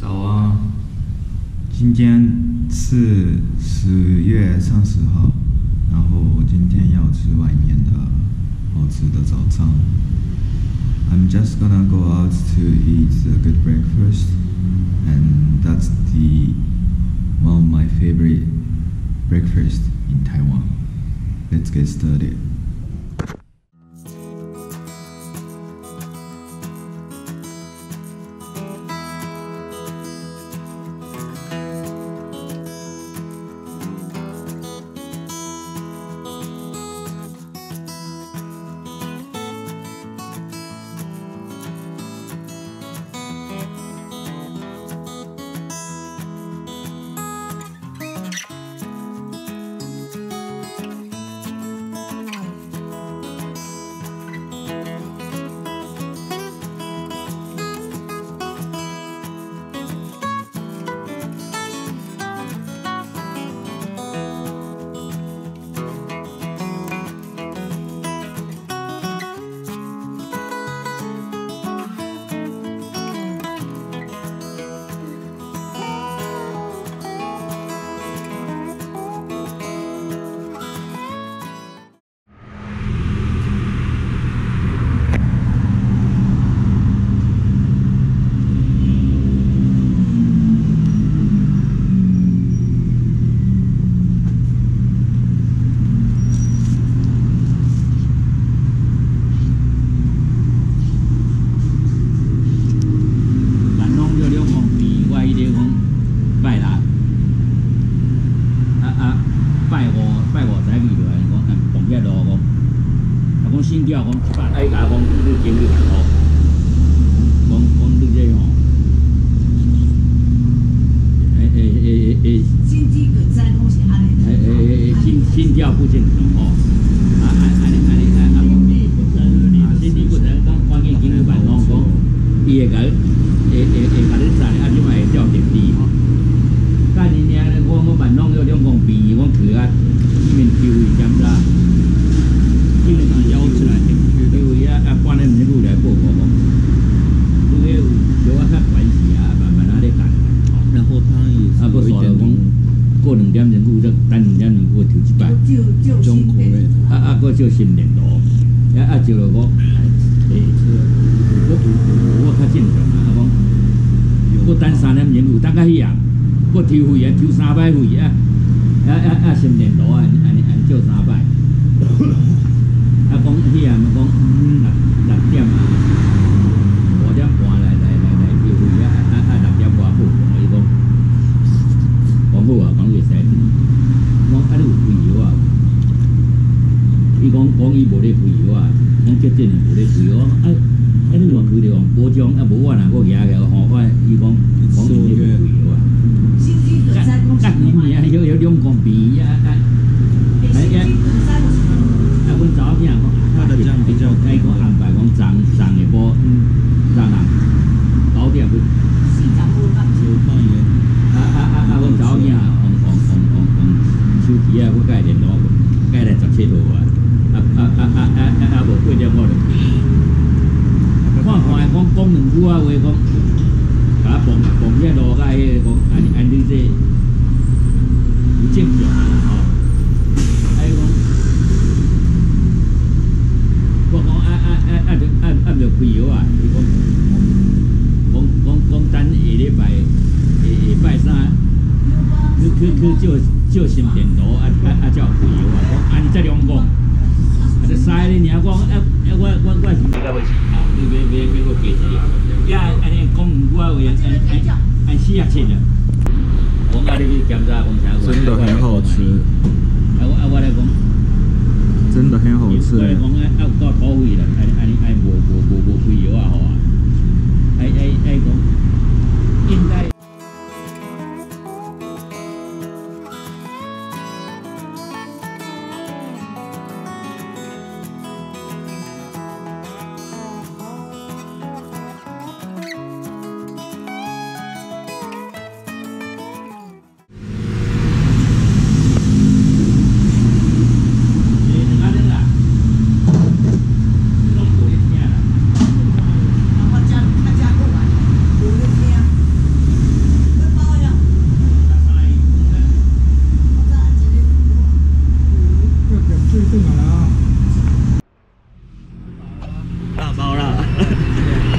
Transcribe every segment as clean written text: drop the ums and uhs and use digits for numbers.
早啊，今天是10月30号，然后我今天要吃外面的好吃的早餐。I'm just gonna go out to eat a good breakfast, and that's the one of my favorite breakfast in Taiwan. Let's get started. 真的很好吃，吃。啊，我来讲，真的很好吃。我来讲，啊，有到土味啦，安尼无肥油啊吼啊，爱讲现代。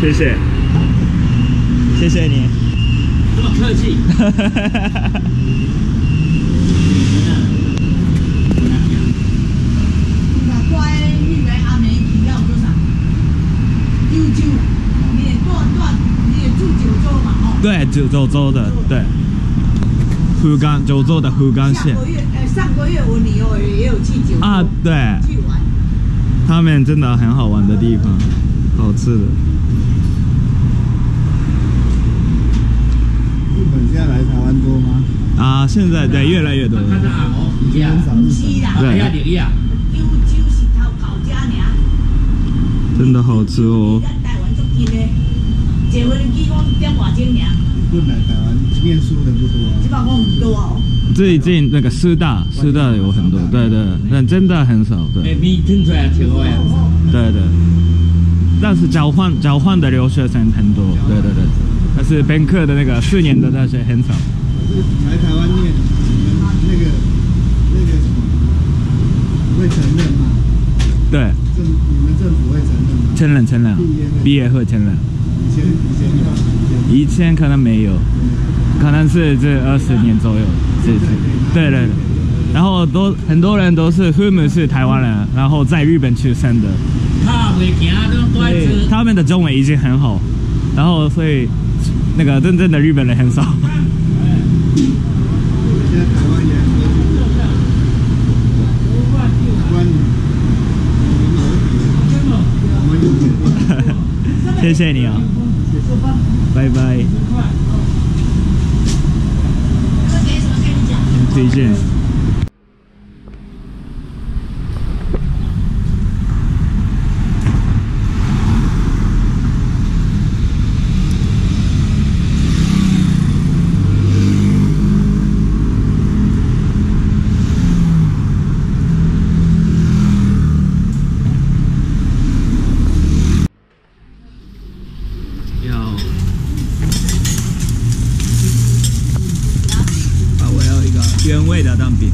谢谢，谢谢你。这么客气。对，九州的，对。福冈县。上个月我女儿也有去九州。啊，对。去玩。他们真的很好玩的地方，好吃的。 现在来台湾多吗？啊，现在对越来越多。看到阿毛，对啊，对啊。真的好吃哦。台湾足近嘞，坐飞机讲点外钟尔。本来台湾念书的不多啊。这把我唔多哦。最近那个师大有很多，对对，但真的很少，对。没听出来挺多呀。对对，但是交换的留学生很多，对对对。 但是本科的那个4年的大学很少。来台湾念，那个什么会承认吗？对。你们政府会承认吗？承认。毕业会承认。以前可能没有，可能是这20年左右，这是对对。然后很多人都是父母是台湾人，然后在日本出生的。他们的中文已经很好，然后所以。 那个真正的日本人很少。现在台湾也很多人。谢谢你啊、哦，拜拜。推荐。原味的蛋饼。